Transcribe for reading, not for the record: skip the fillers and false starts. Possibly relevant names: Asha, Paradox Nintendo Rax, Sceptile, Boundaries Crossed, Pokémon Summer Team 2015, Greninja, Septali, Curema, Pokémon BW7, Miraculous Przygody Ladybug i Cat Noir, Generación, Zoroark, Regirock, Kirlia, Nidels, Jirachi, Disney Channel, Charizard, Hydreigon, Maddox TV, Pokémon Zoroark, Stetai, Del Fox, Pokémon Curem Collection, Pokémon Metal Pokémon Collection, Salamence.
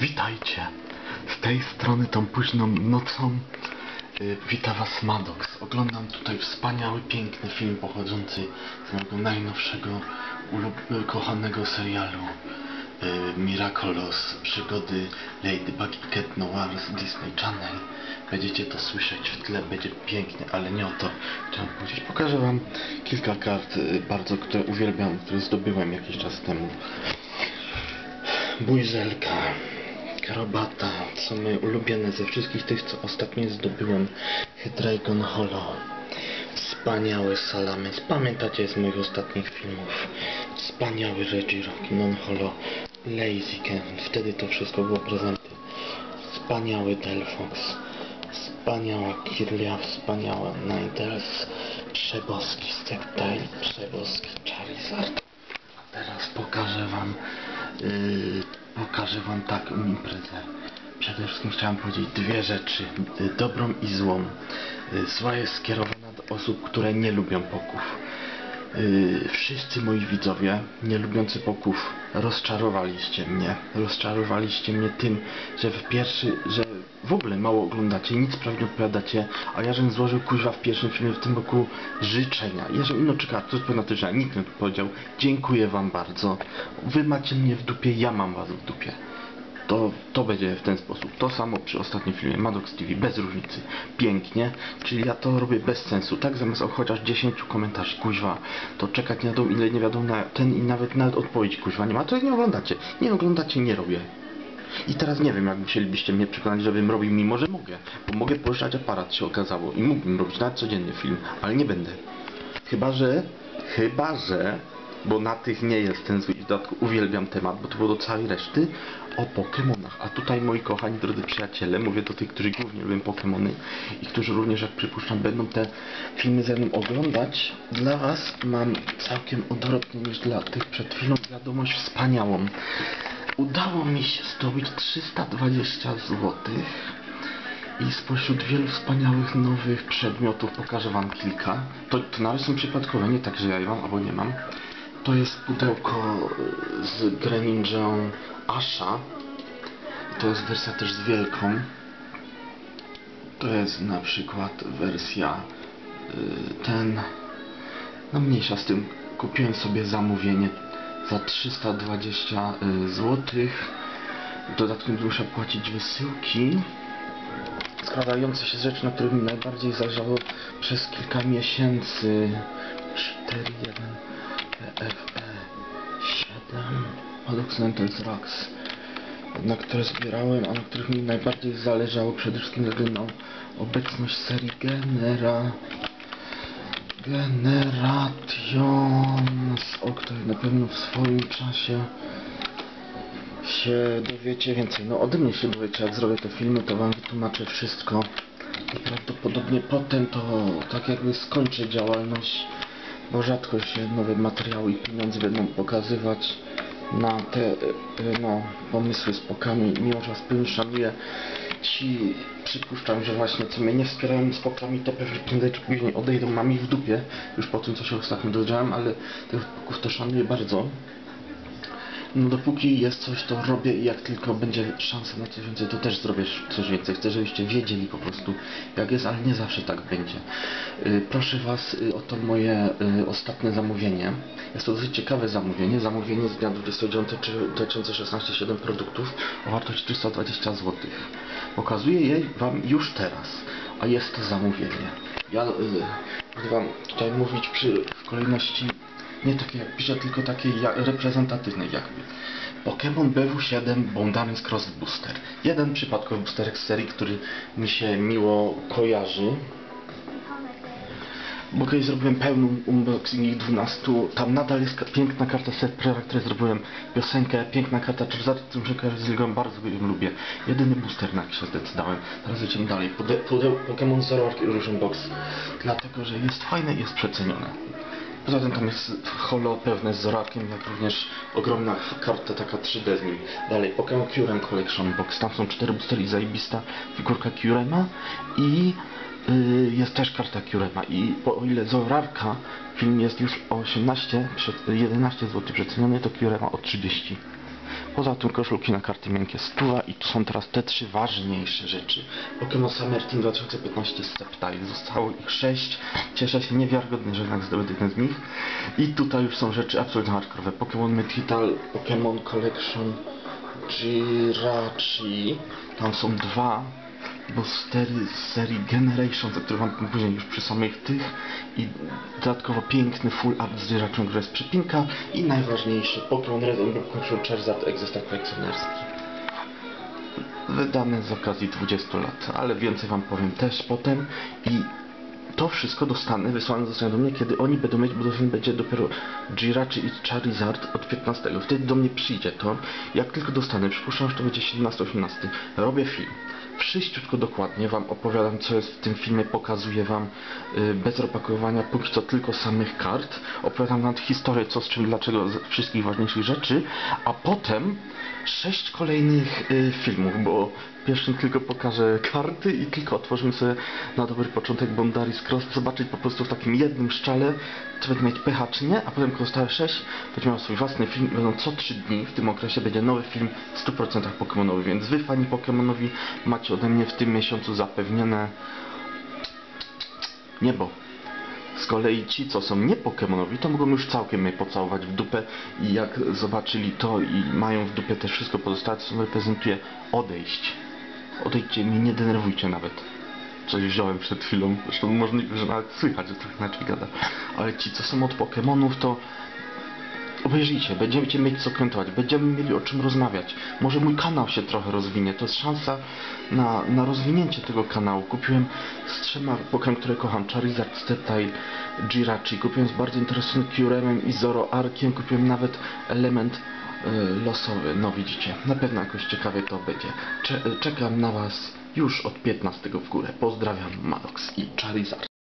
Witajcie! Z tej strony tą późną nocą wita was Maddox. Oglądam tutaj wspaniały, piękny film pochodzący z mojego najnowszego, kochanego serialu Miraculous Przygody Ladybug i Cat Noir z Disney Channel. Będziecie to słyszeć w tle, będzie pięknie, ale nie o to chciałem powiedzieć. Pokażę wam kilka kart, które uwielbiam, które zdobyłem jakiś czas temu. Bujzelka, Karabata, co moje ulubione ze wszystkich tych, co ostatnio zdobyłem. Hydreigon Holo, wspaniały Salamence, pamiętacie z moich ostatnich filmów. Wspaniały Regirock, non-holo, Lazy Ken, wtedy to wszystko było prezenty. Wspaniały Del Fox, wspaniała Kirlia, wspaniała Nidels, przeboski Septali, przeboski Charizard. A teraz pokażę wam taką imprezę. Przede wszystkim chciałem powiedzieć dwie rzeczy, dobrą i złą. Zła jest skierowana do osób, które nie lubią poków. Wszyscy moi widzowie nie lubiący poków rozczarowaliście mnie tym, że w ogóle mało oglądacie, nic prawie nie odpowiadacie, a ja żem złożył kuźwa w pierwszym filmie w tym roku życzenia. Ja żem ino czekał, to jest pewna tyża, nikt nie odpowiedział. Dziękuję wam bardzo. Wy macie mnie w dupie, ja mam was w dupie. To będzie w ten sposób. To samo przy ostatnim filmie Maddox TV, bez różnicy. Pięknie. Czyli ja to robię bez sensu. Tak zamiast chociaż 10 komentarzy, kuźwa, to czekać na tą, ile nie wiadomo na ten i nawet odpowiedź, kuźwa, nie ma. To nie oglądacie. Nie oglądacie, nie robię. I teraz nie wiem, jak musielibyście mnie przekonać, żebym robił, mimo że mogę. Bo mogę poruszać aparat, się okazało. I mógłbym robić nawet codzienny film, ale nie będę. Chyba że... Bo na tych nie jest ten zły, i w dodatku uwielbiam temat, bo to było do całej reszty o Pokemonach. A tutaj moi kochani drodzy przyjaciele, mówię do tych, którzy głównie lubią Pokemony i którzy również, jak przypuszczam, będą te filmy ze mną oglądać. Dla was mam całkiem odwrotnie niż dla tych przed chwilą wiadomość wspaniałą. Udało mi się zdobyć 320 zł i spośród wielu wspaniałych nowych przedmiotów pokażę wam kilka. To nawet są przypadkowe, nie tak, że ja je mam albo nie mam. To jest pudełko z Greninją Asha. To jest wersja też z wielką. To jest na przykład wersja no mniejsza z tym. Kupiłem sobie zamówienie za 320 zł. Dodatkowo muszę płacić wysyłki. Składające się rzeczy, na których mi najbardziej zależało przez kilka miesięcy. 4.1 PFE 7, Paradox Nintendo Rax, na które zbierałem, a na których mi najbardziej zależało przede wszystkim ze względu na obecność serii Generación, o której na pewno w swoim czasie się dowiecie więcej. No ode mnie się dowiecie, jak zrobię te filmy, to wam wytłumaczę wszystko i prawdopodobnie potem to tak jakby skończę działalność, bo rzadko się nowe materiały i pieniądze będą pokazywać na te pomysły z pokami, mimo że wspólnie szanuję ci, przypuszczam, że właśnie co mnie nie wspierają z pokami, to pewnie prędzej czy później odejdą, mam ich w dupie już po tym, co się ostatnio dowiedziałem, ale tych poków to szanuję bardzo. No dopóki jest coś, to robię i jak tylko będzie szansa na coś więcej, to też zrobię coś więcej. Chcę, żebyście wiedzieli po prostu, jak jest, ale nie zawsze tak będzie. Proszę was o to moje ostatnie zamówienie. Jest to dosyć ciekawe zamówienie. Zamówienie z dnia 29/2016, 7 produktów o wartości 320 zł. Pokazuję je wam już teraz, a jest to zamówienie. Ja będę wam tutaj mówić w kolejności nie takiej jak piszę, tylko takiej reprezentatywnej jakby. Pokémon BW7 Boundaries Cross Booster. Jeden przypadkowy boosterek z serii, który mi się miło kojarzy. Bo kiedyś zrobiłem pełną unboxing 12. Tam nadal jest piękna karta Sceptile, której zrobiłem piosenkę. Piękna karta Charizard, którą się kojarzy z ligą, bardzo ją lubię. Jedyny booster, na jaki się zdecydałem. Teraz idziemy dalej. Pokémon Zoroark i Różny Box. Dlatego, że jest fajne i jest przecenione. Poza tym tam jest holo pewne z Zoroarkiem, jak również ogromna karta taka 3D z nim. Dalej, Pokémon Curem Collection Box. Tam są 4 boostery i zajebista figurka Curema. I jest też karta Curema. I o ile Zoroarka film jest już o 11 zł przeceniony, to Curema o 30. Poza tym koszulki na karty miękkie 100 i tu są teraz te trzy ważniejsze rzeczy. Pokémon Summer Team 2015 Septali. Zostało ich 6. Cieszę się niewiarygodnie, że jednak zdobyty ten z nich. I tutaj już są rzeczy absolutnie hardkorowe. Pokémon Metal Pokémon Collection Jirachi. Tam są dwa boostery z serii Generación, za które wam później już przy samych tych, i dodatkowo piękny full up z Jirachią, która jest przypinka, i najważniejszy Pokémon Red and Blue Charizard egzostar kolekcjonerski, wydany z okazji 20 lat, ale więcej wam powiem też potem. I to wszystko dostanę, wysłane zostanie do mnie, kiedy oni będą mieć, bo do mnie będzie dopiero Jirachi i Charizard od 15. Wtedy do mnie przyjdzie to. Jak tylko dostanę, przypuszczam, że to będzie 17-18. Robię film. Wszyściutko dokładnie wam opowiadam, co jest w tym filmie, pokazuję wam bez opakowania póki co tylko samych kart. Opowiadam wam historię, co z czym, dlaczego, z wszystkich ważniejszych rzeczy. A potem 6 kolejnych filmów, bo pierwszym tylko pokażę karty i tylko otworzymy sobie na dobry początek Boundaries Crossed, zobaczyć po prostu w takim jednym szczale, czy będzie mieć pH czy nie, a potem pozostałe 6 będzie miał swój własny film i będą co 3 dni w tym okresie będzie nowy film w 100% Pokemonowy, więc wy fani Pokemonowi macie ode mnie w tym miesiącu zapewnione niebo. Z kolei ci, co są nie Pokemonowi, to mogą już całkiem mnie pocałować w dupę i jak zobaczyli to i mają w dupie też wszystko pozostałe, co reprezentuje, odejść. Odejdźcie mnie, nie denerwujcie nawet. Coś wziąłem przed chwilą, zresztą możliwe, że nawet słychać, że trochę inaczej gada. Ale ci, co są od Pokemonów, to obejrzyjcie, będziecie mieć co komentować, będziemy mieli o czym rozmawiać. Może mój kanał się trochę rozwinie, to jest szansa na rozwinięcie tego kanału. Kupiłem z 3 Pokémon, które kocham, Charizard, Stetai, Jirachi. Kupiłem z bardzo interesującym Curemem i Zoroarkiem, kupiłem nawet element losowy, no widzicie, na pewno jakoś ciekawie to będzie. Czekam na was już od 15 w górę. Pozdrawiam, Maddox i Charizard.